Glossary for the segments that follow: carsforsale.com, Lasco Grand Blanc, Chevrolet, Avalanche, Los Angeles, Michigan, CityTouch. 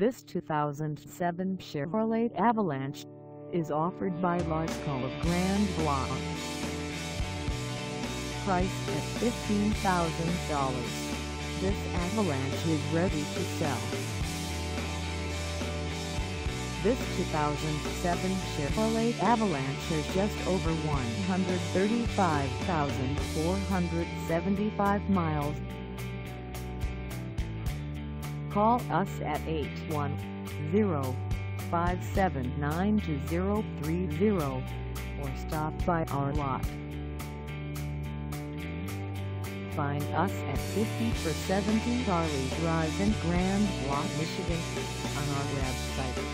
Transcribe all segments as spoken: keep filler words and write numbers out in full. This two thousand seven Chevrolet Avalanche is offered by Lasco Grand Blanc. Priced at fifteen thousand dollars, this Avalanche is ready to sell. This two thousand seven Chevrolet Avalanche has just over one hundred thirty-five thousand four hundred seventy-five miles. Call us at eight one zero, five seven nine, two zero three zero or stop by our lot. Find us at fifty for seventy Charlie Drive in Grand Blanc, Michigan on our website,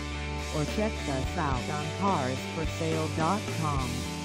or check us out on cars for sale dot com.